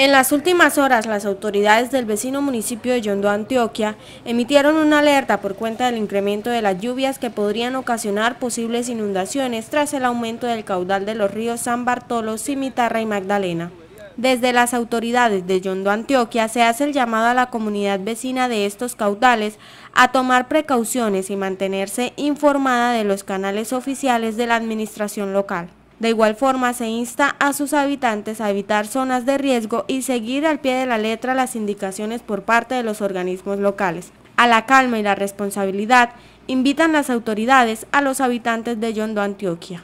En las últimas horas, las autoridades del vecino municipio de Yondó, Antioquia, emitieron una alerta por cuenta del incremento de las lluvias que podrían ocasionar posibles inundaciones tras el aumento del caudal de los ríos San Bartolo, Cimitarra y Magdalena. Desde las autoridades de Yondó, Antioquia, se hace el llamado a la comunidad vecina de estos caudales a tomar precauciones y mantenerse informada de los canales oficiales de la administración local. De igual forma, se insta a sus habitantes a evitar zonas de riesgo y seguir al pie de la letra las indicaciones por parte de los organismos locales. A la calma y la responsabilidad invitan las autoridades a los habitantes de Yondó, Antioquia.